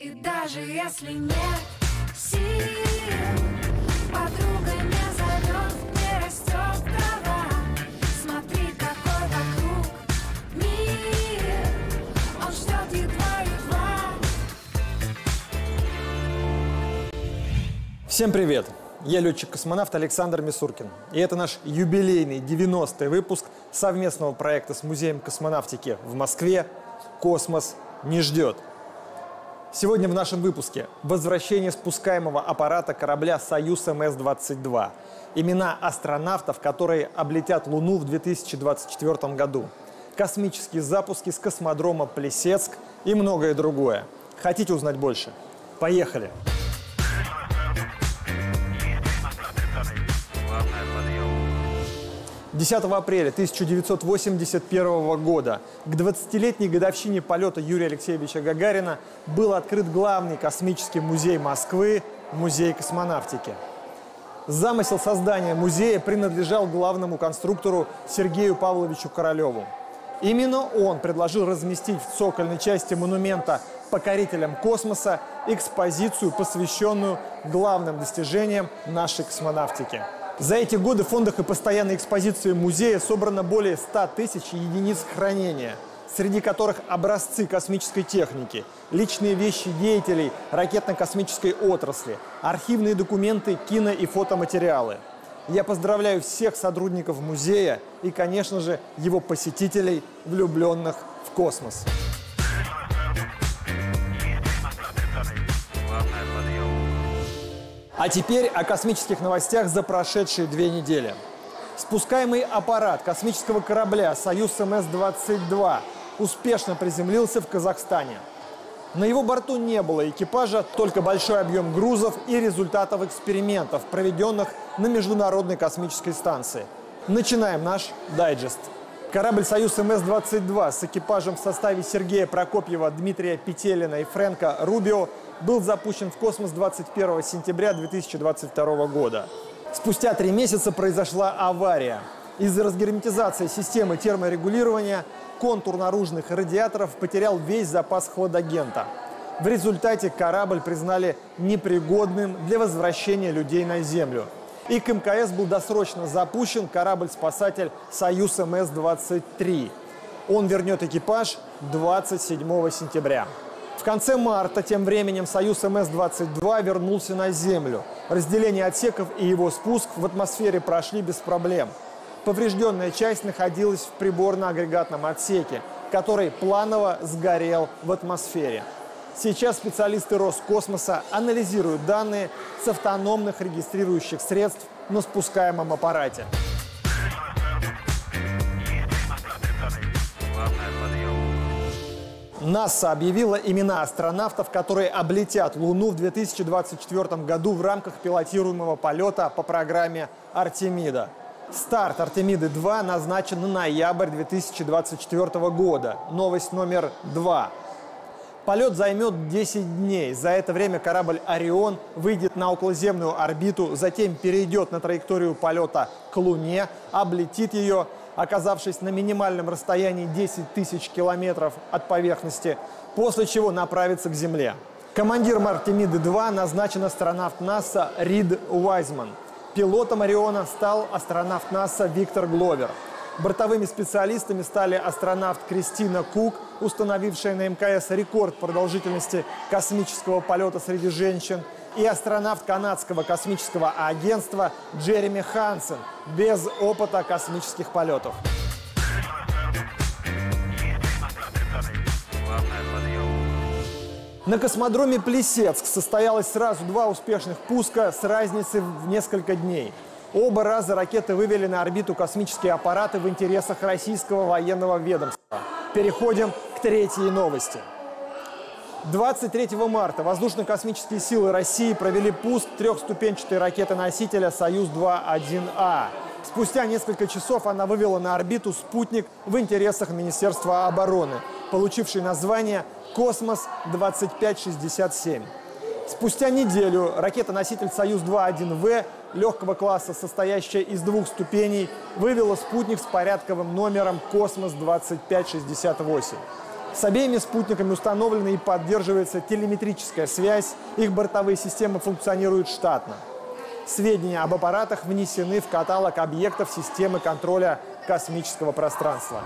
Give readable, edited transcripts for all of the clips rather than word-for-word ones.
И даже если нет сил, подруга не зовет, не растет трава. Смотри, какой вокруг мир, он ждет едва-едва. Всем привет! Я летчик-космонавт Александр Мисуркин. И это наш юбилейный 90-й выпуск совместного проекта с Музеем космонавтики в Москве «Космос не ждет». Сегодня в нашем выпуске возвращение спускаемого аппарата корабля «Союз МС-22», имена астронавтов, которые облетят Луну в 2024 году, космические запуски с космодрома Плесецк и многое другое. Хотите узнать больше? Поехали! Главное, подъем. 10 апреля 1981 года к 20-летней годовщине полета Юрия Алексеевича Гагарина был открыт главный космический музей Москвы – Музей космонавтики. Замысел создания музея принадлежал главному конструктору Сергею Павловичу Королеву. Именно он предложил разместить в цокольной части монумента «Покорителям космоса» экспозицию, посвященную главным достижениям нашей космонавтики. За эти годы в фондах и постоянной экспозиции музея собрано более 100 тысяч единиц хранения, среди которых образцы космической техники, личные вещи деятелей ракетно-космической отрасли, архивные документы, кино- и фотоматериалы. Я поздравляю всех сотрудников музея и, конечно же, его посетителей, влюбленных в космос. А теперь о космических новостях за прошедшие 2 недели. Спускаемый аппарат космического корабля «Союз МС-22» успешно приземлился в Казахстане. На его борту не было экипажа, только большой объем грузов и результатов экспериментов, проведенных на Международной космической станции. Начинаем наш дайджест. Корабль «Союз МС-22» с экипажем в составе Сергея Прокопьева, Дмитрия Петелина и Фрэнка Рубио был запущен в космос 21 сентября 2022 года. Спустя 3 месяца произошла авария. Из-за разгерметизации системы терморегулирования контур наружных радиаторов потерял весь запас хладагента. В результате корабль признали непригодным для возвращения людей на Землю. И к МКС был досрочно запущен корабль-спасатель «Союз МС-23». Он вернет экипаж 27 сентября. В конце марта тем временем «Союз МС-22» вернулся на Землю. Разделение отсеков и его спуск в атмосфере прошли без проблем. Поврежденная часть находилась в приборно-агрегатном отсеке, который планово сгорел в атмосфере. Сейчас специалисты Роскосмоса анализируют данные с автономных регистрирующих средств на спускаемом аппарате. НАСА объявила имена астронавтов, которые облетят Луну в 2024 году в рамках пилотируемого полета по программе «Артемида». Старт «Артемиды-2» назначен на ноябрь 2024 года. Новость номер 2. Полет займет 10 дней. За это время корабль «Орион» выйдет на околоземную орбиту, затем перейдет на траекторию полета к Луне, облетит ее, оказавшись на минимальном расстоянии 10 тысяч километров от поверхности, после чего направится к Земле. Командиром «Артемиды-2» назначен астронавт НАСА Рид Уайзман. Пилотом «Ориона» стал астронавт НАСА Виктор Гловер. Бортовыми специалистами стали астронавт Кристина Кук, установившая на МКС рекорд продолжительности космического полета среди женщин, и астронавт канадского космического агентства Джереми Хансен, без опыта космических полетов. На космодроме Плесецк состоялось сразу 2 успешных пуска с разницей в несколько дней. Оба раза ракеты вывели на орбиту космические аппараты в интересах российского военного ведомства. Переходим к 3-й новости. 23 марта Воздушно-космические силы России провели пуск 3-ступенчатой ракеты-носителя «Союз-2-1А». Спустя несколько часов она вывела на орбиту спутник в интересах Министерства обороны, получивший название «Космос-2567». Спустя неделю ракета-носитель «Союз-2-1В» легкого класса, состоящая из 2 ступеней, вывела спутник с порядковым номером «Космос-2568». С обеими спутниками установлена и поддерживается телеметрическая связь, их бортовые системы функционируют штатно. Сведения об аппаратах внесены в каталог объектов системы контроля космического пространства.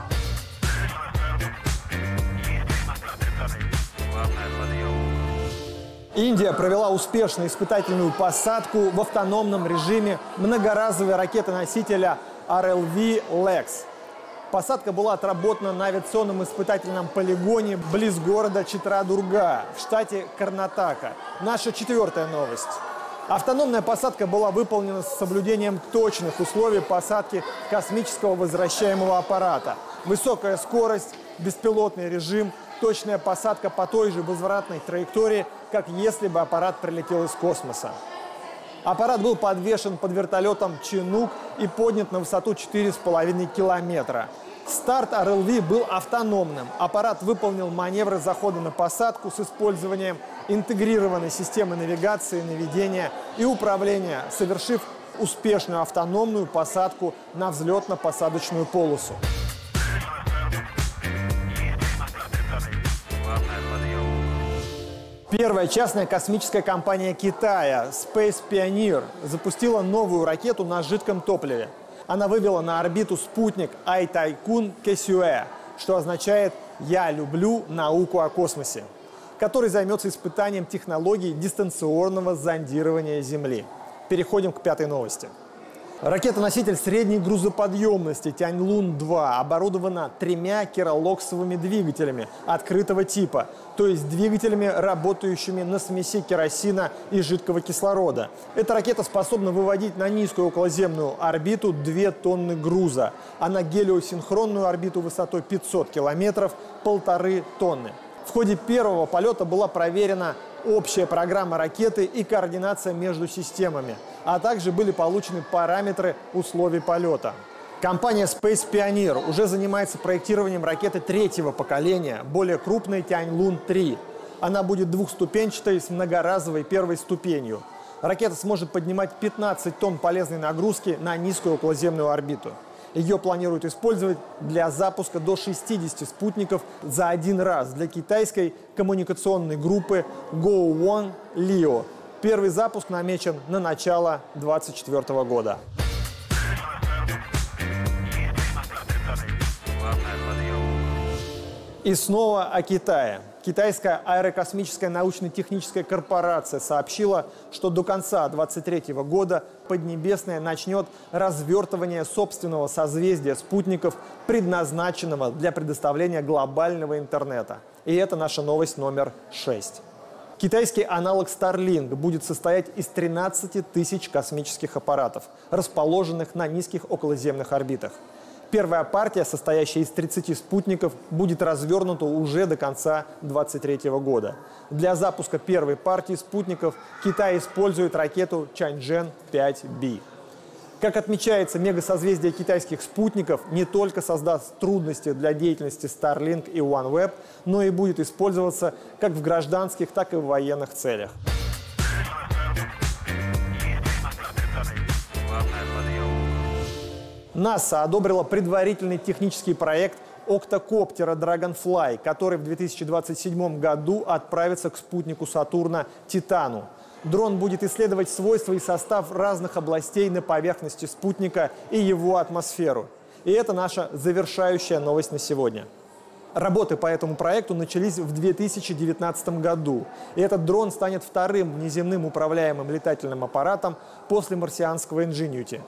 Индия провела успешную испытательную посадку в автономном режиме многоразовой ракеты-носителя RLV-LEX. Посадка была отработана на авиационном испытательном полигоне близ города Читрадурга в штате Карнатака. Наша четвертая новость. Автономная посадка была выполнена с соблюдением точных условий посадки космического возвращаемого аппарата. Высокая скорость, беспилотный режим, точная посадка по той же возвратной траектории, как если бы аппарат прилетел из космоса. Аппарат был подвешен под вертолетом «Чинук» и поднят на высоту 4,5 километра. Старт RLV был автономным. Аппарат выполнил маневры захода на посадку с использованием интегрированной системы навигации, наведения и управления, совершив успешную автономную посадку на взлетно-посадочную полосу. Первая частная космическая компания Китая Space Pioneer запустила новую ракету на жидком топливе. Она вывела на орбиту спутник Ай-тайкун Кесюэ, что означает «Я люблю науку о космосе», который займется испытанием технологий дистанционного зондирования Земли. Переходим к пятой новости. Ракета-носитель средней грузоподъемности «Тяньлун-2» оборудована 3 керолоксовыми двигателями открытого типа, то есть двигателями, работающими на смеси керосина и жидкого кислорода. Эта ракета способна выводить на низкую околоземную орбиту 2 тонны груза, а на гелиосинхронную орбиту высотой 500 километров – 1,5 тонны. В ходе первого полета была проверена общая программа ракеты и координация между системами, а также были получены параметры условий полета. Компания Space Pioneer уже занимается проектированием ракеты 3-го поколения, более крупной Тяньлун-3. Она будет двухступенчатой с многоразовой первой ступенью. Ракета сможет поднимать 15 тонн полезной нагрузки на низкую околоземную орбиту. Ее планируют использовать для запуска до 60 спутников за один раз для китайской коммуникационной группы Go One Leo. Первый запуск намечен на начало 2024 года. И снова о Китае. Китайская аэрокосмическая научно-техническая корпорация сообщила, что до конца 2023 года Поднебесная начнет развертывание собственного созвездия спутников, предназначенного для предоставления глобального интернета. И это наша новость номер 6. Китайский аналог Starlink будет состоять из 13 тысяч космических аппаратов, расположенных на низких околоземных орбитах. Первая партия, состоящая из 30 спутников, будет развернута уже до конца 2023 года. Для запуска первой партии спутников Китай использует ракету Чанчжэн-5Б. Как отмечается, мегасозвездие китайских спутников не только создаст трудности для деятельности Starlink и OneWeb, но и будет использоваться как в гражданских, так и в военных целях. НАСА одобрила предварительный технический проект октокоптера Dragonfly, который в 2027 году отправится к спутнику Сатурна Титану. Дрон будет исследовать свойства и состав разных областей на поверхности спутника и его атмосферу. И это наша завершающая новость на сегодня. Работы по этому проекту начались в 2019 году, и этот дрон станет вторым внеземным управляемым летательным аппаратом после марсианского Ingenuity.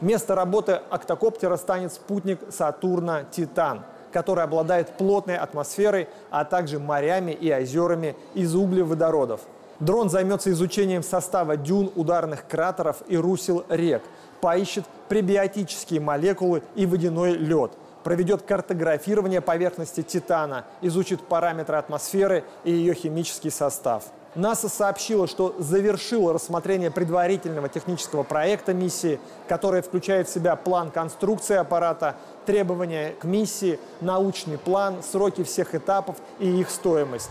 Место работы октокоптера станет спутник Сатурна «Титан», который обладает плотной атмосферой, а также морями и озерами из углеводородов. Дрон займется изучением состава дюн, ударных кратеров и русел рек, поищет пребиотические молекулы и водяной лед, проведет картографирование поверхности Титана, изучит параметры атмосферы и ее химический состав. НАСА сообщила, что завершила рассмотрение предварительного технического проекта миссии, который включает в себя план конструкции аппарата, требования к миссии, научный план, сроки всех этапов и их стоимость.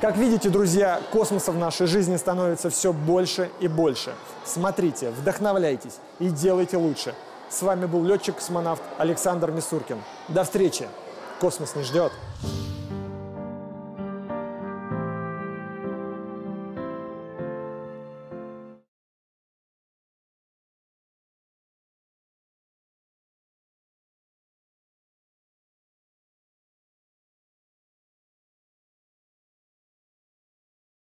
Как видите, друзья, космоса в нашей жизни становится все больше и больше. Смотрите, вдохновляйтесь и делайте лучше. С вами был летчик-космонавт Александр Мисуркин. До встречи. Космос не ждет.